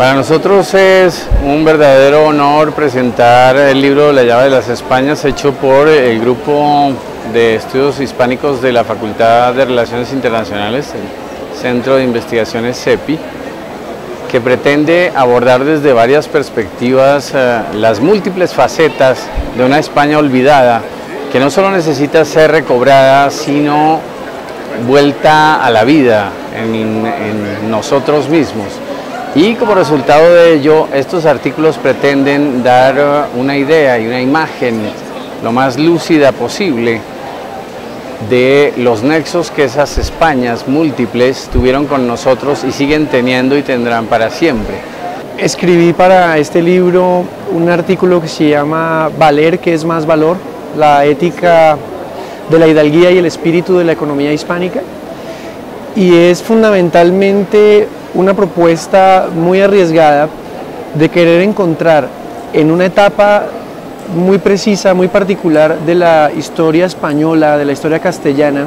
Para nosotros es un verdadero honor presentar el libro La Llave de las Españas, hecho por el Grupo de Estudios Hispánicos de la Facultad de Relaciones Internacionales, el Centro de Investigaciones CEPI, que pretende abordar desde varias perspectivas las múltiples facetas de una España olvidada, que no solo necesita ser recobrada, sino vuelta a la vida en nosotros mismos. Y como resultado de ello, estos artículos pretenden dar una idea y una imagen lo más lúcida posible de los nexos que esas Españas múltiples tuvieron con nosotros y siguen teniendo y tendrán para siempre. Escribí para este libro un artículo que se llama Valer, que es más valor, la ética de la hidalguía y el espíritu de la economía hispánica, y es fundamentalmente una propuesta muy arriesgada de querer encontrar en una etapa muy precisa, muy particular de la historia española, de la historia castellana,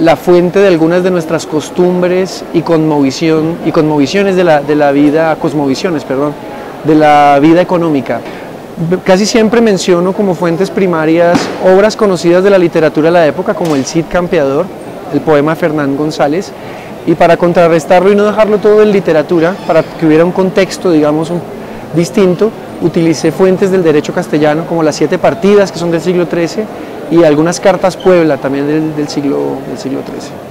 la fuente de algunas de nuestras costumbres y cosmovisiones de la vida económica. Casi siempre menciono como fuentes primarias obras conocidas de la literatura de la época, como el Cid Campeador, el poema Fernán González, y para contrarrestarlo y no dejarlo todo en literatura, para que hubiera un contexto, digamos, distinto, utilicé fuentes del derecho castellano, como las 7 partidas, que son del siglo XIII, y algunas cartas Puebla, también del siglo XIII.